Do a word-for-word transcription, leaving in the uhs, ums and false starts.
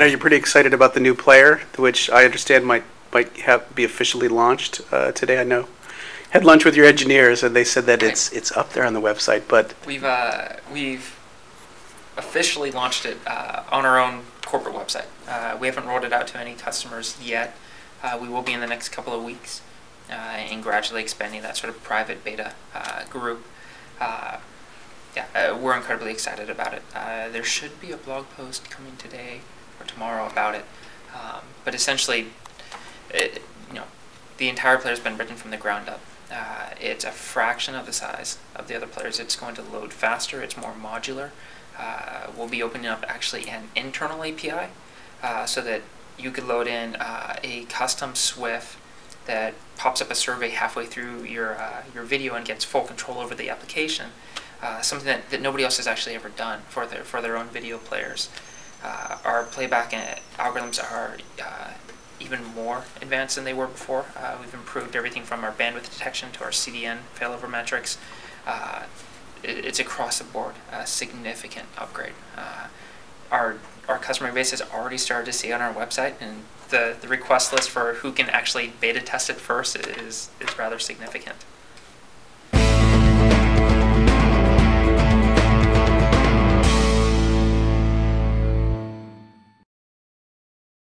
know you're pretty excited about the new player, which I understand might might have be officially launched uh, today. I know. Had lunch with your engineers, and they said that okay. it's it's up there on the website. But we've uh, we've officially launched it uh, on our own corporate website. Uh, we haven't rolled it out to any customers yet. Uh, we will be in the next couple of weeks, uh, and gradually expanding that sort of private beta uh, group. Uh, yeah, uh, we're incredibly excited about it. Uh, there should be a blog post coming today or tomorrow about it. Um, but essentially, it, you know, the entire player has been written from the ground up. Uh, it's a fraction of the size of the other players. It's going to load faster. It's more modular. Uh, we'll be opening up actually an internal A P I uh, so that you could load in uh, a custom Swift that pops up a survey halfway through your uh, your video and gets full control over the application. Uh, something that, that nobody else has actually ever done for their for their own video players. Uh, our playback algorithms are uh, even more advanced than they were before. Uh, we've improved everything from our bandwidth detection to our C D N failover metrics. Uh, it, it's across the board a significant upgrade. Uh, our our customer base has already started to see it on our website, and the the request list for who can actually beta test it first is is rather significant.